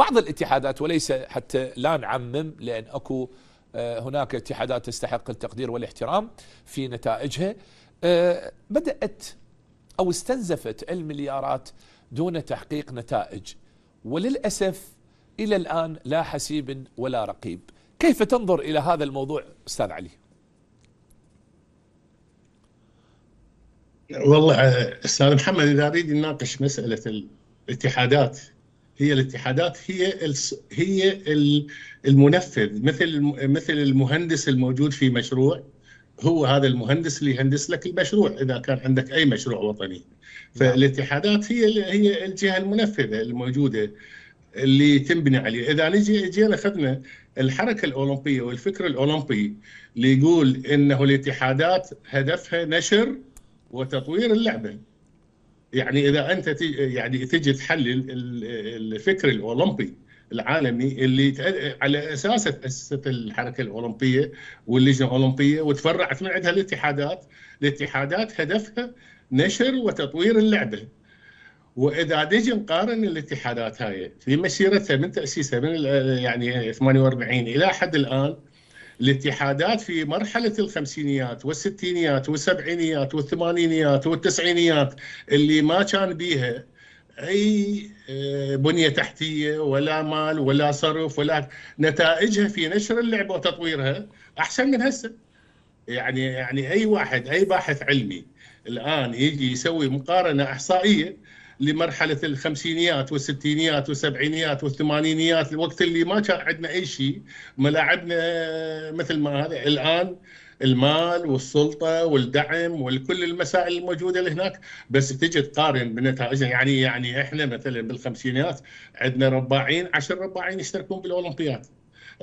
بعض الاتحادات، وليس حتى لا نعمم لأن أكو هناك اتحادات تستحق التقدير والاحترام في نتائجها، بدأت أو استنزفت المليارات دون تحقيق نتائج، وللأسف إلى الآن لا حسيب ولا رقيب. كيف تنظر إلى هذا الموضوع أستاذ علي؟ والله أستاذ محمد، إذا أريد نناقش مسألة الاتحادات، هي المنفذ، مثل المهندس الموجود في مشروع، هو هذا المهندس اللي يهندس لك المشروع إذا كان عندك أي مشروع وطني. فالاتحادات هي الجهة المنفذة الموجودة اللي تنبني عليه. إذا جينا أخذنا الحركة الأولمبية والفكر الأولمبي اللي يقول إنه الاتحادات هدفها نشر وتطوير اللعبة. يعني إذا أنت تجي تحلل الفكر الأولمبي العالمي اللي على أساسه تأسست الحركة الأولمبية واللجنة الأولمبية وتفرعت من عندها الاتحادات هدفها نشر وتطوير اللعبة. وإذا نجي نقارن الاتحادات هاي في مسيرتها من تأسيسها من يعني 48 إلى حد الآن، الاتحادات في مرحلة الخمسينيات والستينيات والسبعينيات والثمانينيات والتسعينيات اللي ما كان بيها أي بنية تحتية ولا مال ولا صرف ولا، نتائجها في نشر اللعبة وتطويرها أحسن من هسه. يعني أي باحث علمي الآن يجي يسوي مقارنة إحصائية لمرحلة الخمسينيات والستينيات والسبعينيات والثمانينيات، الوقت اللي ما كان عندنا أي شيء، ملاعبنا مثل ما هذا. الآن المال والسلطة والدعم والكل المسائل الموجودة اللي هناك، بس تجي تقارن بنتائجنا. يعني إحنا مثلا بالخمسينيات عندنا 10 رباعين يشتركون بالأولمبياد،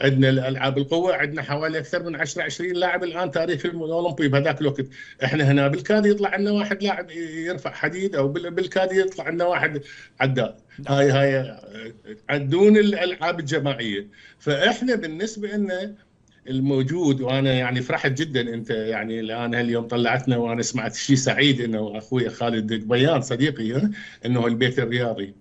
عندنا الألعاب القوة عندنا حوالي أكثر من 10-20 لاعب الآن تاريخ الأولمبي. بهذاك الوقت إحنا هنا بالكاد يطلع عندنا واحد لاعب يرفع حديد، أو بالكاد يطلع عندنا واحد عداء. هاي عدون الألعاب الجماعية. فإحنا بالنسبة لنا الموجود، وأنا فرحت جدا أنت الآن هاليوم طلعتنا، وأنا سمعت شيء سعيد إنه أخوي خالد بيان صديقي إنه البيت الرياضي،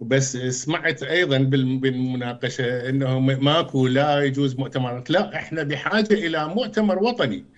بس سمعت ايضا بالمناقشه انه ماكو لا يجوز مؤتمرات. لا، احنا بحاجه الى مؤتمر وطني